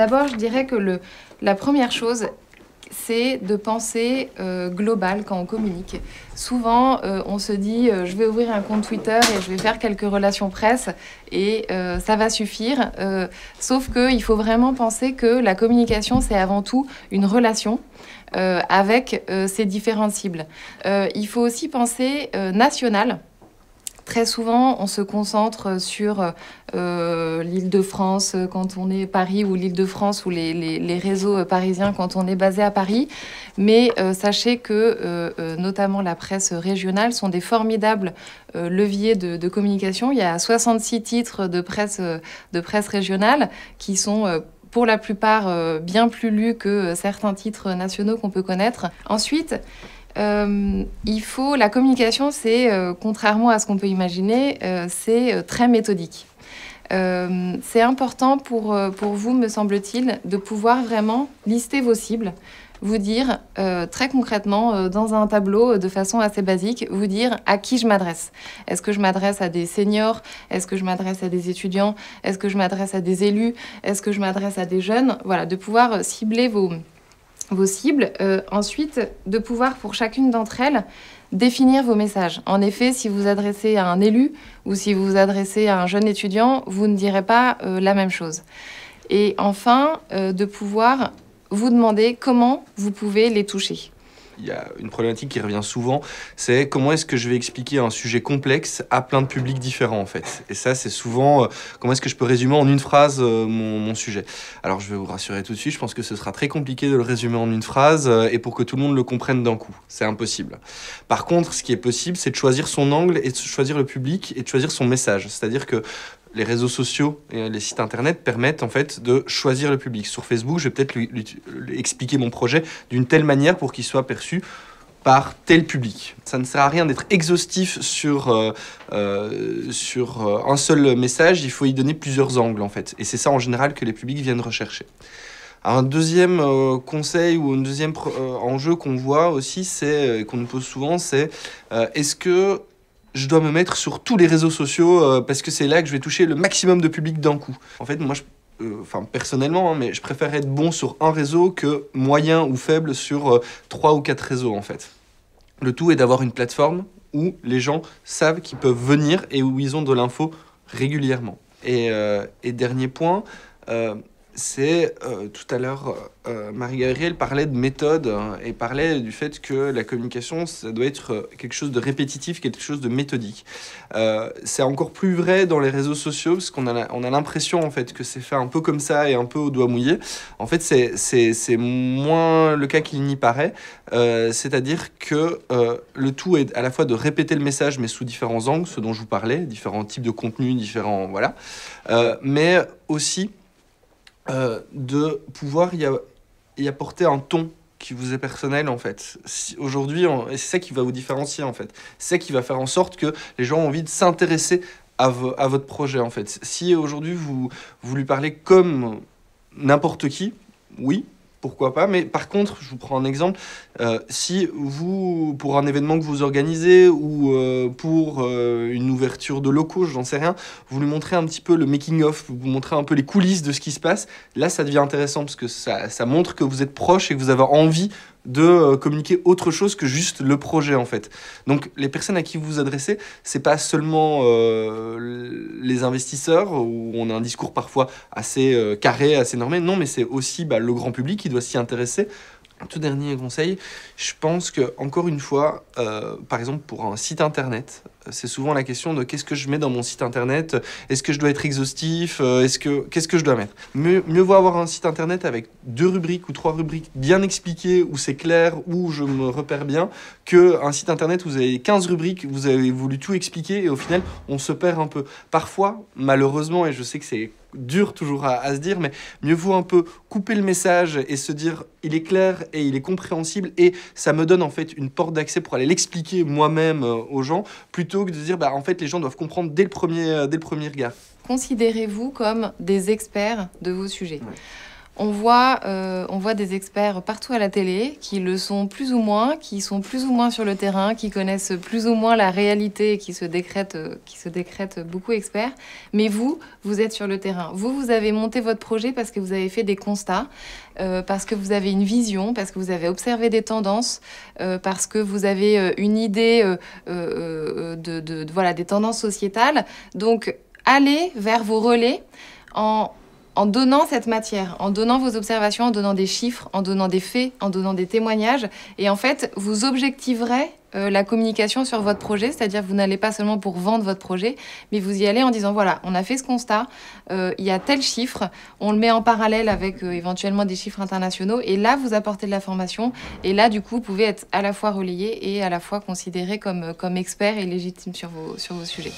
D'abord, je dirais que la première chose, c'est de penser global quand on communique. Souvent, on se dit « je vais ouvrir un compte Twitter et je vais faire quelques relations presse et ça va suffire ». Sauf qu'il faut vraiment penser que la communication, c'est avant tout une relation avec ses différentes cibles. Il faut aussi penser national. Très souvent, on se concentre sur l'Île-de-France quand on est à Paris ou l'Île-de-France ou les réseaux parisiens quand on est basé à Paris. Mais sachez que notamment la presse régionale sont des formidables leviers de communication. Il y a 66 titres de presse régionale qui sont pour la plupart bien plus lus que certains titres nationaux qu'on peut connaître. Ensuite, la communication, c'est, contrairement à ce qu'on peut imaginer, c'est très méthodique. C'est important pour vous, me semble-t-il, de pouvoir vraiment lister vos cibles, vous dire très concrètement dans un tableau de façon assez basique, vous dire à qui je m'adresse. Est-ce que je m'adresse à des seniors? Est-ce que je m'adresse à des étudiants? Est-ce que je m'adresse à des élus? Est-ce que je m'adresse à des jeunes? Voilà, de pouvoir cibler vos cibles. Ensuite, de pouvoir, pour chacune d'entre elles, définir vos messages. En effet, si vous vous adressez à un élu ou si vous vous adressez à un jeune étudiant, vous ne direz pas la même chose. Et enfin, de pouvoir vous demander comment vous pouvez les toucher. Il y a une problématique qui revient souvent, c'est comment est-ce que je vais expliquer un sujet complexe à plein de publics différents en fait. Et ça c'est souvent, comment est-ce que je peux résumer en une phrase mon sujet. Alors je vais vous rassurer tout de suite, je pense que ce sera très compliqué de le résumer en une phrase et pour que tout le monde le comprenne d'un coup, c'est impossible. Par contre, ce qui est possible, c'est de choisir son angle et de choisir le public et de choisir son message, c'est-à-dire que les réseaux sociaux et les sites internet permettent en fait de choisir le public. Sur Facebook, je vais peut-être lui expliquer mon projet d'une telle manière pour qu'il soit perçu par tel public. Ça ne sert à rien d'être exhaustif sur un seul message, il faut y donner plusieurs angles en fait. Et c'est ça en général que les publics viennent rechercher. Un deuxième conseil ou un deuxième enjeu qu'on voit aussi, qu'on nous pose souvent, c'est est-ce que je dois me mettre sur tous les réseaux sociaux parce que c'est là que je vais toucher le maximum de public d'un coup. En fait, moi, personnellement, hein, mais je préfère être bon sur un réseau que moyen ou faible sur 3 ou 4 réseaux, en fait. Le tout est d'avoir une plateforme où les gens savent qu'ils peuvent venir et où ils ont de l'info régulièrement. Et dernier point, c'est, tout à l'heure, Marie-Gabrielle parlait de méthode et parlait du fait que la communication, ça doit être quelque chose de répétitif, quelque chose de méthodique. C'est encore plus vrai dans les réseaux sociaux parce qu'on a l'impression en fait que c'est fait un peu comme ça et un peu au doigt mouillé. En fait, c'est moins le cas qu'il n'y paraît. C'est-à-dire que le tout est à la fois de répéter le message mais sous différents angles, ce dont je vous parlais, différents types de contenus, différents... Voilà. Mais aussi... de pouvoir y apporter un ton qui vous est personnel en fait. Aujourd'hui, c'est ça qui va vous différencier en fait. C'est ça qui va faire en sorte que les gens ont envie de s'intéresser à votre projet en fait. Si aujourd'hui vous lui parlez comme n'importe qui, oui, pourquoi pas, mais par contre, je vous prends un exemple, si vous, pour un événement que vous organisez ou pour une ouverture de locaux, j'en sais rien, vous lui montrez un petit peu le making-of, vous montrez un peu les coulisses de ce qui se passe, là ça devient intéressant parce que ça montre que vous êtes proche et que vous avez envie de communiquer autre chose que juste le projet en fait. Donc les personnes à qui vous vous adressez, c'est pas seulement les investisseurs où on a un discours parfois assez carré, assez normé, non mais c'est aussi le grand public qui doit s'y intéresser. Un tout dernier conseil, je pense que encore une fois, par exemple pour un site internet, c'est souvent la question de qu'est-ce que je mets dans mon site internet, est-ce que je dois être exhaustif, qu'est-ce que je dois mettre. Mieux vaut avoir un site internet avec 2 rubriques ou 3 rubriques bien expliquées, où c'est clair, où je me repère bien, qu'un site internet où vous avez 15 rubriques, vous avez voulu tout expliquer et au final on se perd un peu. Parfois, malheureusement, et je sais que c'est dur toujours à se dire, mais mieux vaut un peu couper le message et se dire il est clair et il est compréhensible et ça me donne en fait une porte d'accès pour aller l'expliquer moi-même aux gens, plutôt que de dire en fait les gens doivent comprendre dès le premier regard. Considérez-vous comme des experts de vos sujets. Ouais. On voit des experts partout à la télé qui le sont plus ou moins, qui sont plus ou moins sur le terrain, qui connaissent plus ou moins la réalité et qui se décrètent beaucoup experts. Mais vous, vous êtes sur le terrain. Vous avez monté votre projet parce que vous avez fait des constats, parce que vous avez une vision, parce que vous avez observé des tendances, parce que vous avez une idée voilà, des tendances sociétales. Donc, allez vers vos relais en donnant cette matière, en donnant vos observations, en donnant des chiffres, en donnant des faits, en donnant des témoignages. Et en fait, vous objectiverez la communication sur votre projet, c'est-à-dire vous n'allez pas seulement pour vendre votre projet, mais vous y allez en disant, voilà, on a fait ce constat, il y a tel chiffre, on le met en parallèle avec éventuellement des chiffres internationaux, et là, vous apportez de la formation, et là, du coup, vous pouvez être à la fois relayé et à la fois considéré comme expert et légitime sur vos sujets.